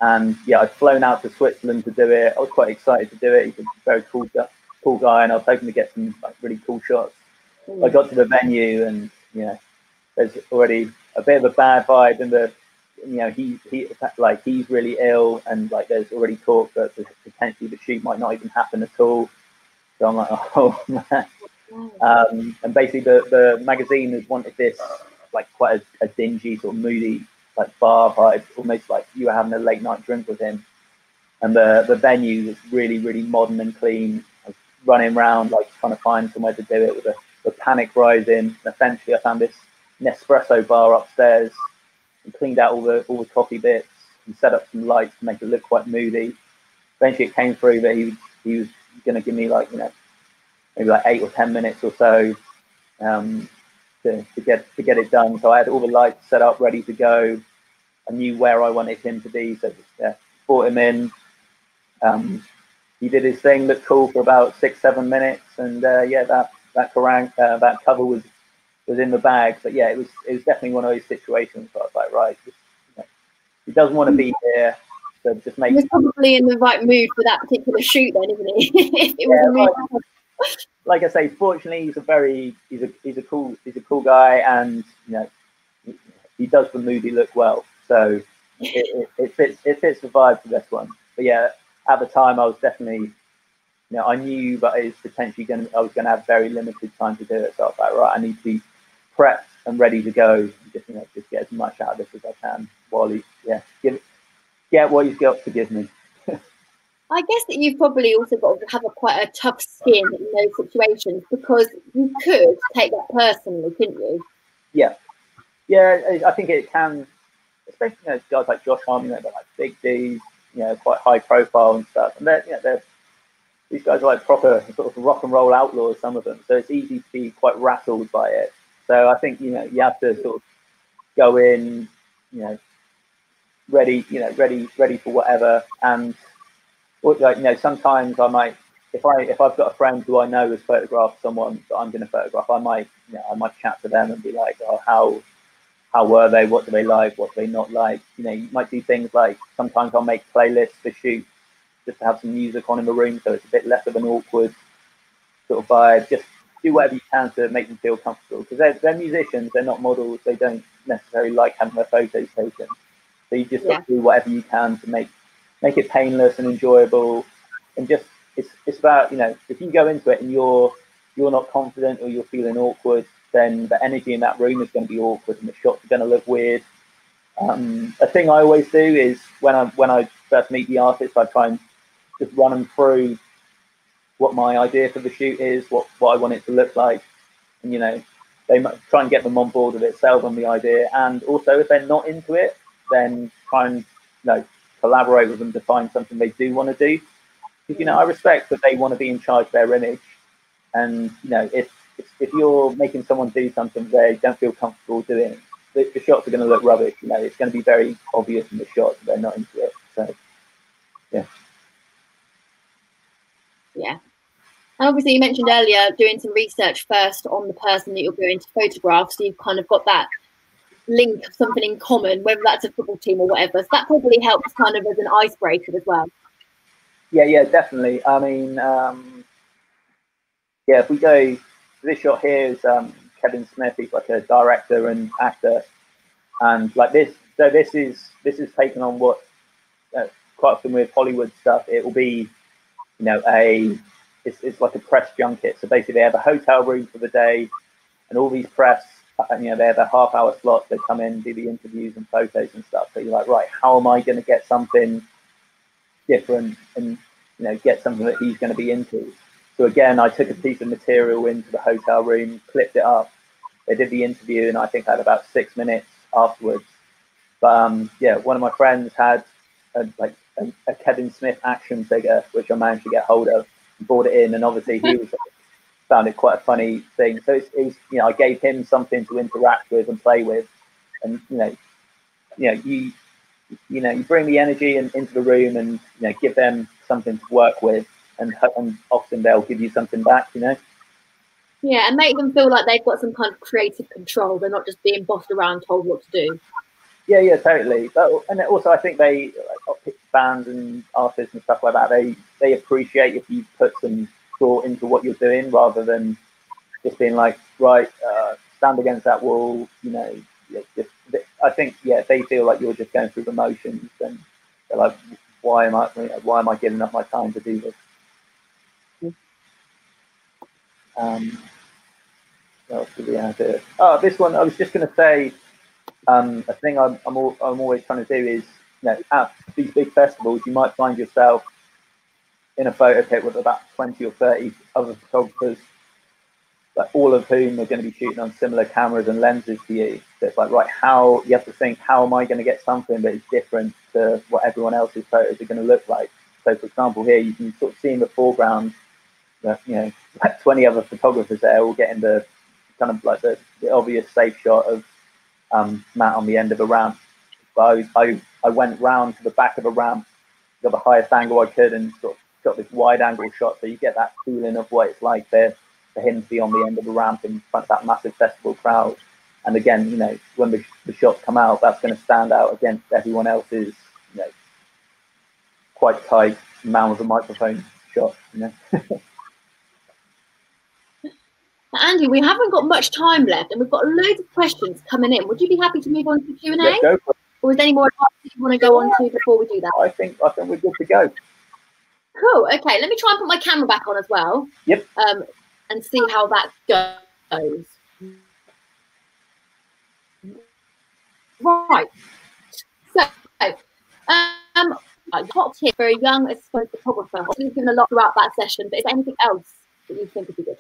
And yeah, I'd flown out to Switzerland to do it. I was quite excited to do it. He's a very cool guy, and I was hoping to get some like really cool shots. I got to the venue, and you know, there's already a bit of a bad vibe in the, you know, he's really ill, and like there's already talk that potentially the shoot might not even happen at all. So I'm like, oh man. And basically the magazine has wanted this like quite a dingy sort of moody like bar vibe, almost like you were having a late night drink with him. And the venue was really, really modern and clean. I was running around like trying to find somewhere to do it with the panic rising. And eventually I found this Nespresso bar upstairs and cleaned out all the coffee bits and set up some lights to make it look quite moody. Eventually it came through that he was gonna give me like, you know, maybe like 8 or 10 minutes or so to get it done. So I had all the lights set up, ready to go. I knew where I wanted him to be, so brought him in. He did his thing, looked cool for about 6-7 minutes, and that cover was in the bag. But yeah, it was definitely one of those situations where I was like, right, just, you know, he doesn't want to be here. So just make. He was probably in the right mood for that particular shoot, then, isn't he? It was a mood. Like I say, fortunately, he's a cool guy, and you know, he does the moody look well, so it fits the vibe for this one. But yeah, at the time, I was definitely, you know, I knew that it was potentially I was gonna have very limited time to do it, so I was like, right, I need to be prepped and ready to go, and just, you know, just get as much out of this as I can while he, get what he's got to give me. I guess that you've probably also got to have quite a tough skin in those situations, because you could take that personally, couldn't you? Yeah. Yeah, I think it can, especially, you know, guys like Josh Homme, you know, they're like big dudes, you know, quite high profile and stuff. And these guys are like proper sort of rock and roll outlaws, some of them. So it's easy to be quite rattled by it. So I think, you know, you have to sort of go in, you know, ready for whatever. And like, you know, sometimes I might, if I've got a friend who I know has photographed someone that I'm going to photograph, I might chat to them and be like, oh, how were they? What do they like? What do they not like? You know, you might do things like sometimes I'll make playlists for shoots just to have some music on in the room, so it's a bit less of an awkward sort of vibe. Just do whatever you can to make them feel comfortable, because they're musicians, they're not models, they don't necessarily like having their photos taken. So you just do whatever you can to make it painless and enjoyable, and just it's about, you know, if you go into it and you're not confident or you're feeling awkward, then the energy in that room is going to be awkward and the shots are going to look weird. A thing I always do is when I first meet the artist, I try and just run them through what my idea for the shoot is, what I want it to look like, and you know, they might try and get them on board with it, sell them the idea, and also if they're not into it, then try and, you know, collaborate with them to find something they do want to do, because you know, I respect that they want to be in charge of their image. And you know, if you're making someone do something they don't feel comfortable doing, the shots are going to look rubbish. You know, it's going to be very obvious in the shots that they're not into it. So yeah. And obviously you mentioned earlier doing some research first on the person that you're going to photograph, so you've kind of got that link of something in common, whether that's a football team or whatever, so that probably helps kind of as an icebreaker as well. Yeah definitely. I mean, if we go, this shot here is Kevin Smith. He's like a director and actor, and like this, so this is taken on what quite often with Hollywood stuff, it will be, you know, it's like a press junket. So basically they have a hotel room for the day, and all these press, you know, they have a half-hour slot. They come in, do the interviews and photos and stuff. So you're like, right, how am I going to get something different and, you know, get something that he's going to be into? So again, I took a piece of material into the hotel room, clipped it up, They did the interview, and I think I had about 6 minutes afterwards. But yeah, one of my friends had a Kevin Smith action figure, which I managed to get hold of, and brought it in, and obviously he was found it quite a funny thing. So it was, you know, I gave him something to interact with and play with, and you bring the energy into the room, and give them something to work with, and often they'll give you something back, Yeah, and make them feel like they've got some kind of creative control. They're not just being bossed around, told what to do. Yeah, totally. And also, I think bands and artists and stuff like that, they appreciate if you put some thought into what you're doing, rather than just being like, right, stand against that wall, I think, yeah, if they feel like you're just going through the motions, then they're like, why am I giving up my time to do this? What else did we have here? Oh, this one, I was just going to say, a thing I'm always trying to do is, at these big festivals, you might find yourself in a photo pit with about 20 or 30 other photographers, like all of whom are going to be shooting on similar cameras and lenses to you. So it's like, right, you have to think, how am I going to get something that is different to what everyone else's photos are going to look like? So for example, here you can sort of see in the foreground, like 20 other photographers there, all getting the kind of like the obvious safe shot of Matt on the end of a ramp. But I went round to the back of a ramp, got the highest angle I could, and sort of got this wide angle shot, so you get that feeling of what it's like there for him to be on the end of a ramp in front of that massive festival crowd. And again, when the shots come out, that's going to stand out against everyone else's, quite tight mouth of microphone shot, Andy, we haven't got much time left, and we've got loads of questions coming in. Would you be happy to move on to the Q&A? Yeah, go for it. Or is there any more advice you want to go on to before we do that? I think we're good to go. Cool. Okay, let me try and put my camera back on as well. Yep. And see how that goes. Right. So, hot tip for a young photographer. I think you've given a lot throughout that session, but is there anything else that you think would be good?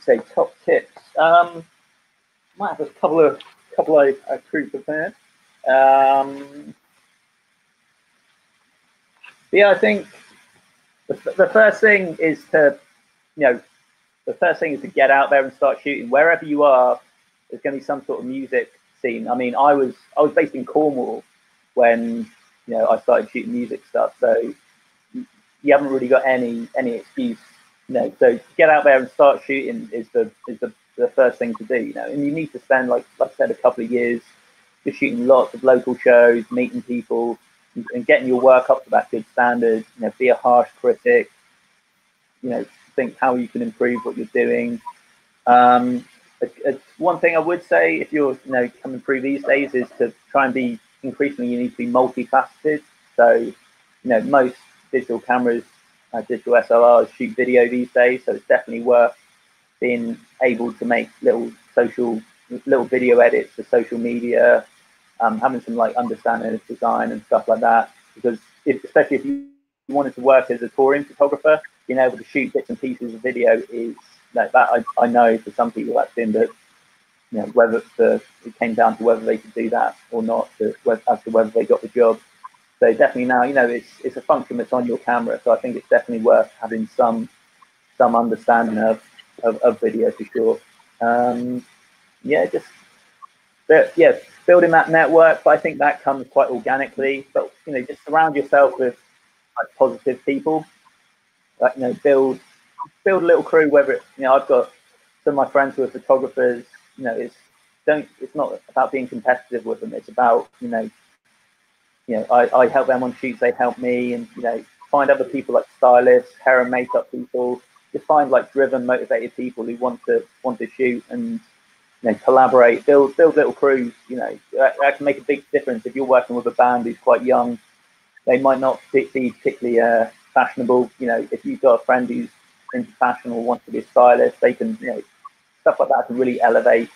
Say top tips. Might have a couple of crew prepared. Yeah, I think the first thing is to, get out there and start shooting. Wherever you are, there's going to be some sort of music scene. I mean, I was based in Cornwall when I started shooting music stuff. So you haven't really got any excuse. So get out there and start shooting is the first thing to do, and you need to spend, like I said, a couple of years just shooting lots of local shows, meeting people, and getting your work up to that good standard. Be a harsh critic, think how you can improve what you're doing. One thing I would say, if you're coming through these days, is to try and be increasingly, you need to be multifaceted. So most digital cameras, digital SLRs shoot video these days, so it's definitely worth being able to make little video edits for social media, having some understanding of design and stuff like that, because especially if you wanted to work as a touring photographer, being able to shoot bits and pieces of video is that I know for some people that's been the it came down to whether they could do that or not, as to whether they got the job. So definitely now, it's a function that's on your camera. So I think it's definitely worth having some understanding of video for sure. Building that network, but I think that comes quite organically. But just surround yourself with positive people. Build a little crew. Whether it's I've got some of my friends who are photographers. It's not about being competitive with them. It's about I help them on shoots, they help me, and find other people like stylists, hair and makeup people. Just find driven, motivated people who want to shoot, and collaborate, build little crews. That can make a big difference. If you're working with a band who's quite young, they might not be particularly fashionable. If you've got a friend who's into fashion or wants to be a stylist, they can stuff like that can really elevate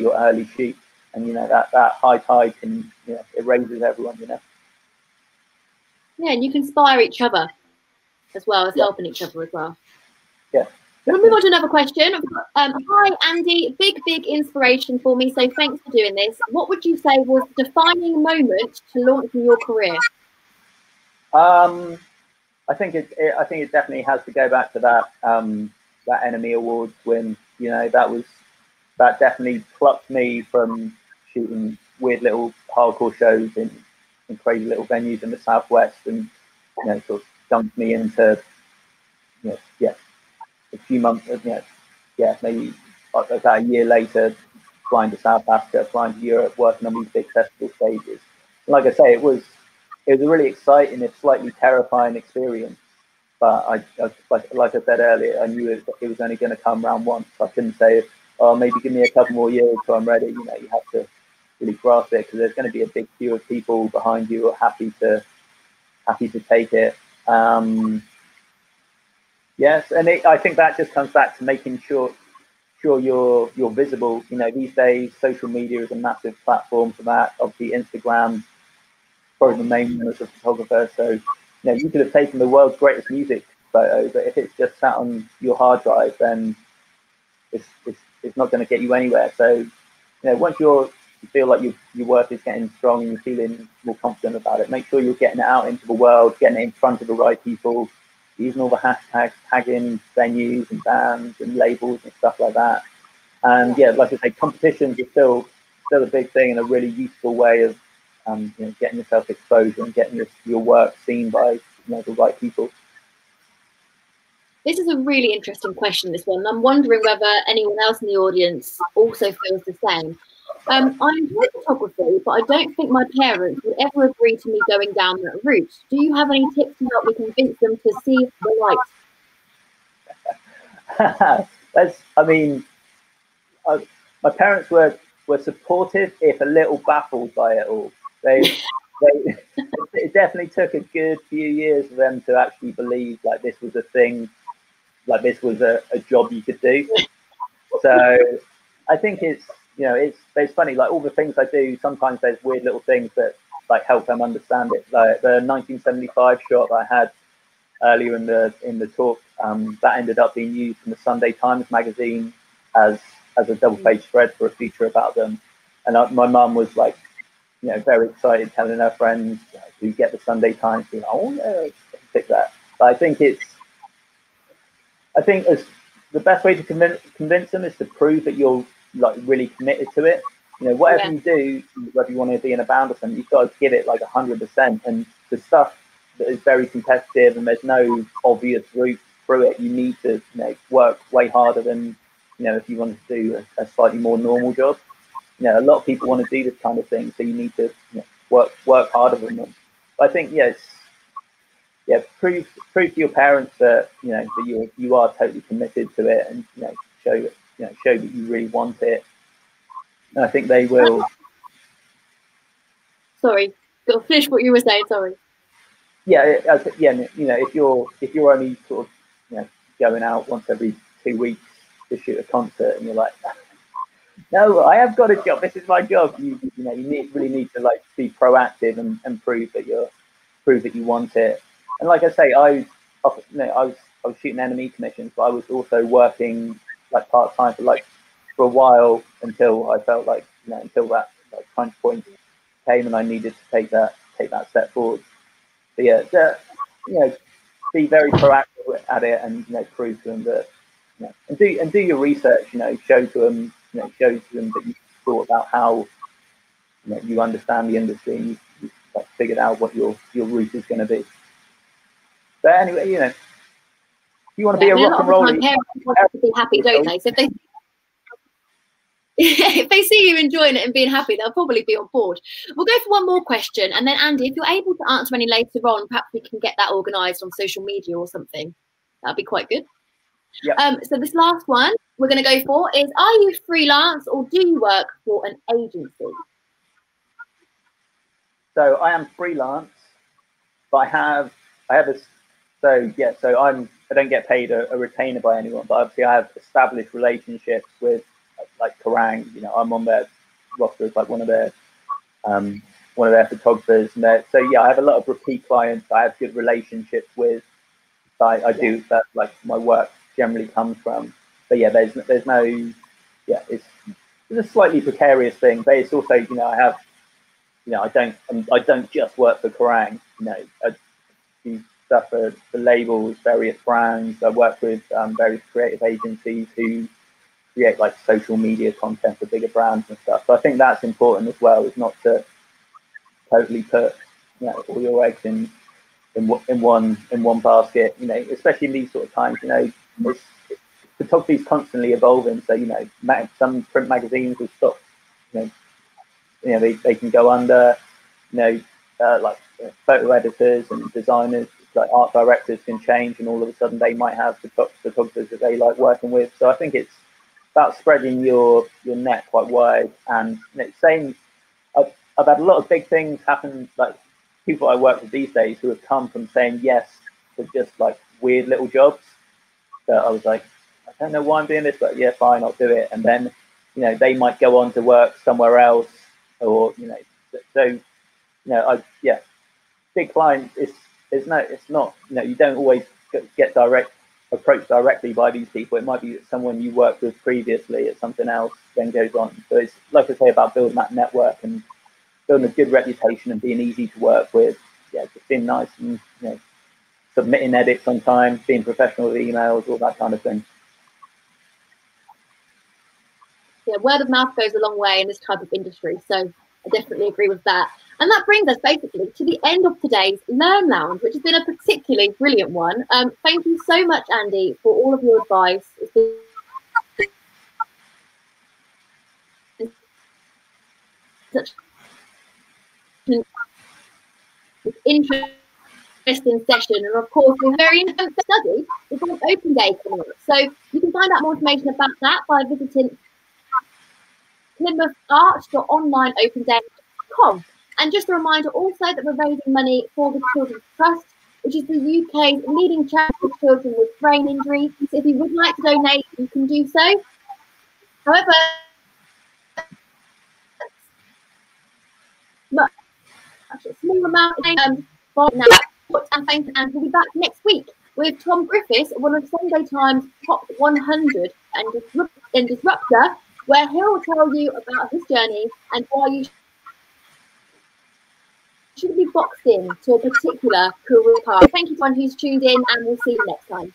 your early shoot. And that high tide can it raises everyone. Yeah, and you can inspire each other as well as helping each other as well. Yeah, We'll move on to another question. Hi, Andy. Big inspiration for me, so thanks for doing this. What would you say was the defining moment to launch in your career? I think it definitely has to go back to that that NME Awards win. You know, that definitely plucked me from shooting weird little hardcore shows in crazy little venues in the southwest, and you know, sort of dumped me into a few months, maybe about a year later, flying to South Africa, flying to Europe, working on these big festival stages. And like I say, it was a really exciting, if slightly terrifying experience. But like I said earlier, I knew it was only going to come round once. I couldn't say, oh, maybe give me a couple more years till I'm ready. You know, you have to really grasp it, because there's going to be a big queue of people behind you who are happy to take it. Yes, and I think that just comes back to making sure you're visible. You know, these days social media is a massive platform for that. Obviously, Instagram, probably the main one as a photographer. So, you know, you could have taken the world's greatest music photo, but if it's just sat on your hard drive, then it's not going to get you anywhere. So, you know, once you feel like your work is getting strong and you're feeling more confident about it, make sure you're getting it out into the world, getting it in front of the right people, using all the hashtags, tagging venues and bands and labels and stuff like that. And yeah, like I say, competitions are still a big thing, and a really useful way of getting yourself exposure and getting your work seen by the right people. This is a really interesting question, this one. I'm wondering whether anyone else in the audience also feels the same. I enjoy photography, but I don't think my parents would ever agree to me going down that route. Do you have any tips to help me convince them to see the light? My parents were supportive, if a little baffled by it all. It definitely took a good few years for them to actually believe like this was a thing, like this was a job you could do. So I think it's funny, like all the things I do, sometimes there's weird little things that like help them understand it. Like the 1975 shot that I had earlier in the talk, that ended up being used in the Sunday Times magazine as a double-page spread for a feature about them. And my mum was like, very excited, telling her friends who get the Sunday Times, being, oh no, pick that. But I think as the best way to convince them is to prove that you're like really committed to it. Whatever you do, whether you want to be in a band or something, you've got to give it like 100%. And the stuff that is very competitive and there's no obvious route through it, you need to work way harder than if you wanted to do a slightly more normal job. A lot of people want to do this kind of thing, so you need to work harder than them. But I think prove to your parents that that you are totally committed to it, and show that you really want it. And I think they will. Sorry, go finish what you were saying. Sorry. If you're only sort of going out once every 2 weeks to shoot a concert, and you're like, no, I have got a job, this is my job. You really need to like be proactive and prove that you want it. And like I say, I was shooting NME commissions, but I was also working like part time for a while, until I felt like until that like crunch point came and I needed to take that step forward. But be very proactive at it, and prove to them that and do your research. Show to them that you thought about how you understand the industry, and you've like figured out what your route is going to be. But anyway, if you want to be a rock and roller, parents want to be happy, don't they? So if they see you enjoying it and being happy, they'll probably be on board. We'll go for one more question, and then Andy, if you're able to answer any later on, perhaps we can get that organised on social media or something. That'd be quite good. Yep. So this last one we're going to go for is, are you freelance or do you work for an agency? So I am freelance, but I don't get paid a retainer by anyone, but obviously I have established relationships with like Kerrang! I'm on their roster as like one of their photographers, and so I have a lot of repeat clients I have good relationships with. I do that, like my work generally comes from. But yeah, there's no, yeah, it's a slightly precarious thing, but it's also, you know, I have, you know, I don't just work for Kerrang!, you know, I do stuff for the labels, various brands. I work with various creative agencies who create like social media content for bigger brands and stuff. So I think that's important as well, is not to totally put, you know, all your eggs in one basket, you know, especially in these sort of times. You know, photography is constantly evolving, so, you know, some print magazines will stop, you know they can go under, you know, like photo editors and designers, like art directors can change, and all of a sudden they might have photographers that they like working with. So I think it's about spreading your net quite wide, and, you know, same, I've had a lot of big things happen, like people I work with these days who have come from saying yes to just like weird little jobs that I was like, I don't know why I'm doing this, but yeah, fine, I'll do it. And then, you know, they might go on to work somewhere else, or, you know, so, you know, big clients, it's not, you know, you don't always get approached directly by these people. It might be someone you worked with previously at something else, then goes on. So it's, like I say, about building that network and building a good reputation and being easy to work with. Yeah, just being nice and, you know, submitting edits on time, being professional with emails, all that kind of thing. Yeah, word of mouth goes a long way in this type of industry, so I definitely agree with that. And that brings us basically to the end of today's Learn Lounge, which has been a particularly brilliant one. Thank you so much, Andy, for all of your advice. It's been such interesting session, and of course we're very interested to study. It's an open day coming up, so you can find out more information about that by visiting PlymouthArt.onlineopenday.com. And just a reminder also that we're raising money for the Children's Trust, which is the UK's leading charity for children with brain injury. So if you would like to donate, you can do so. However, a small amount for now. And we'll be back next week with Tom Griffiths, one of Sunday Times' top 100 and Disruptor, where he'll tell you about his journey and why you should be boxed in to a particular career path. Thank you to everyone who's tuned in, and we'll see you next time.